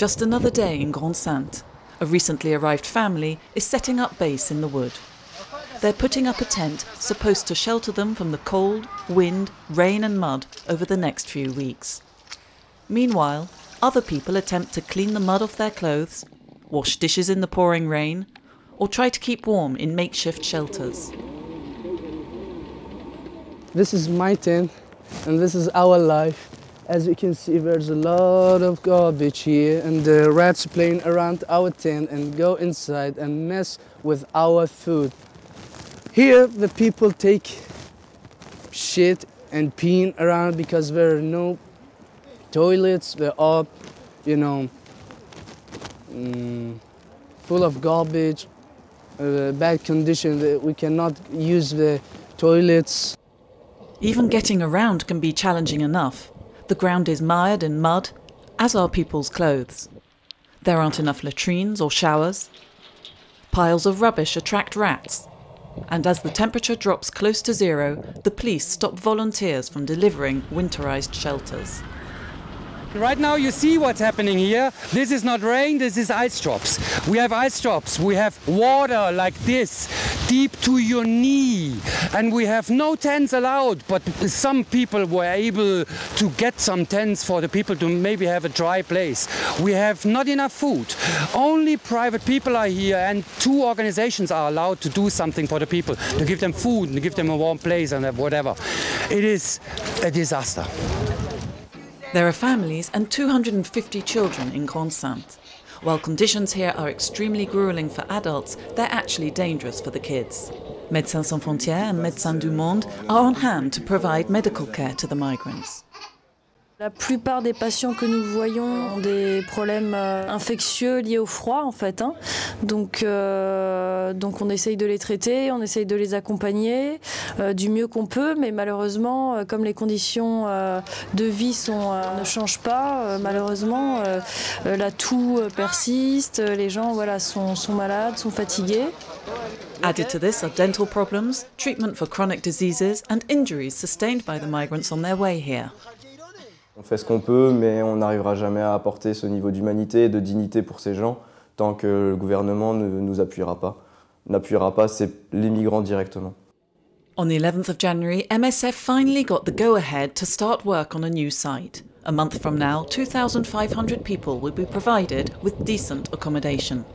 Just another day in Grande Synthe, a recently arrived family is setting up base in the wood. They're putting up a tent supposed to shelter them from the cold, wind, rain and mud over the next few weeks. Meanwhile, other people attempt to clean the mud off their clothes, wash dishes in the pouring rain, or try to keep warm in makeshift shelters. This is my tent, and this is our life. As you can see, there's a lot of garbage here, and the rats playing around our tent and go inside and mess with our food. Here, the people take shit and peeing around because there are no toilets. They're all, full of garbage, bad condition. We cannot use the toilets. Even getting around can be challenging enough. The ground is mired in mud, as are people's clothes. There aren't enough latrines or showers. Piles of rubbish attract rats. And as the temperature drops close to zero, the police stop volunteers from delivering winterized shelters. Right now you see what's happening here. This is not rain, this is ice drops. We have ice drops, we have water like this, deep to your knee. And we have no tents allowed, but some people were able to get some tents for the people to maybe have a dry place. We have not enough food. Only private people are here, and two organizations are allowed to do something for the people, to give them food, and to give them a warm place and whatever. It is a disaster. There are families and 250 children in Grande Synthe. While conditions here are extremely grueling for adults, they're actually dangerous for the kids. Médecins Sans Frontières and Médecins du Monde are on hand to provide medical care to the migrants. La plupart des patients que nous voyons ont des problèmes infectieux liés au froid en fait. Donc on essaye de les traiter, on essaye de les accompagner du mieux qu'on peut, mais malheureusement comme les conditions de vie ne changent pas, malheureusement la toux persiste, les gens sont malades, sont fatigués. Added to this are dental problems, treatment for chronic diseases and injuries sustained by the migrants on their way here. On fait ce qu'on peut, mais on n'arrivera jamais à apporter ce niveau d'humanité et de dignité pour ces gens tant que le gouvernement ne nous appuiera pas. N'appuiera pas les migrants directement. On the 11th of January, MSF finally got the go-ahead to start work on a new site. A month from now, 2,500 people will be provided with decent accommodation.